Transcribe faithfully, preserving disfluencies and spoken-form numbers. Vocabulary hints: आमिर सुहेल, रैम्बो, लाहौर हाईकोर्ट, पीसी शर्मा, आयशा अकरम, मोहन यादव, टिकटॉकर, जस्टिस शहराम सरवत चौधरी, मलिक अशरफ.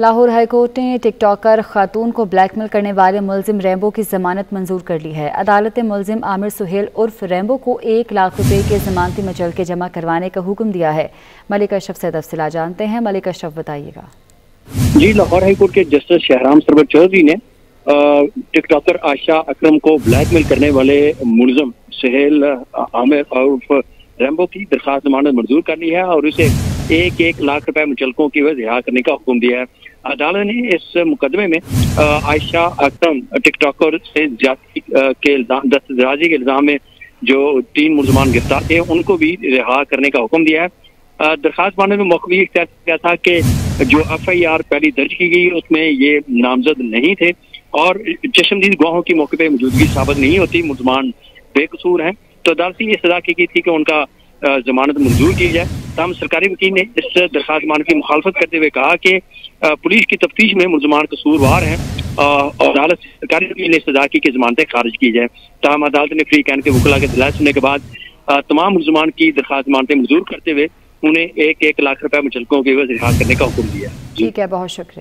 लाहौर हाईकोर्ट ने टिकटॉकर खातून को ब्लैकमेल करने वाले मुलजिम रैम्बो की जमानत मंजूर कर ली है। अदालत ने मुलजिम आमिर सुहेल उर्फ रैम्बो को एक लाख रुपए के जमानती मचल के जमा करवाने का हुक्म दिया है। मलिक अशरफ से तफसीला जानते हैं। मलिक अशरफ बताइएगा। जी, लाहौर हाईकोर्ट के जस्टिस शहराम सरवत चौधरी ने टिकटॉकर आयशा अकरम को ब्लैकमेल करने वाले मुलजिम सुहेल आमिर उर्फ रैम्बो की दरखास्त जमानत मंजूर करनी है और उसे एक एक लाख रुपए मुचलकों की वजह रिहा करने का हुक्म दिया है। अदालत ने इस मुकदमे में आयशा अकरम टिकटॉकर से ज्यादती के इल्जाम दस्तदराजी के इल्जाम में जो तीन मुलजमान गिरफ्तार थे उनको भी रिहा करने का हुक्म दिया है। दरखास्त जमानत में मौकवी इख्तियार किया था कि जो एफ आई आर पहली दर्ज की गई उसमें ये नामजद नहीं थे और चश्मदीद गवाहों की मौके पर मौजूदगी साबित नहीं होती, मुलजमान बेकसूर हैं, तो अदालत ने ये सजा की थी कि उनका जमानत मंजूर की जाए। तमाम सरकारी वकील ने इस दरखास्त जमानत की मुखालफत करते हुए कहा कि पुलिस की तफ्तीश में मुलजमान कसूरवार हैं और अदालत सरकारी वकील ने सजा की कि जमानतें खारिज की जाए। तमाम अदालत ने फ्री कैन के वकला के दलाइल सुनने के बाद तमाम मुलजमान की दरखास्त जमानतें मंजूर करते हुए उन्हें एक एक लाख रुपए मुचलकों के वजह रिहा करने का हुक्म दिया। ठीक है, बहुत शुक्रिया।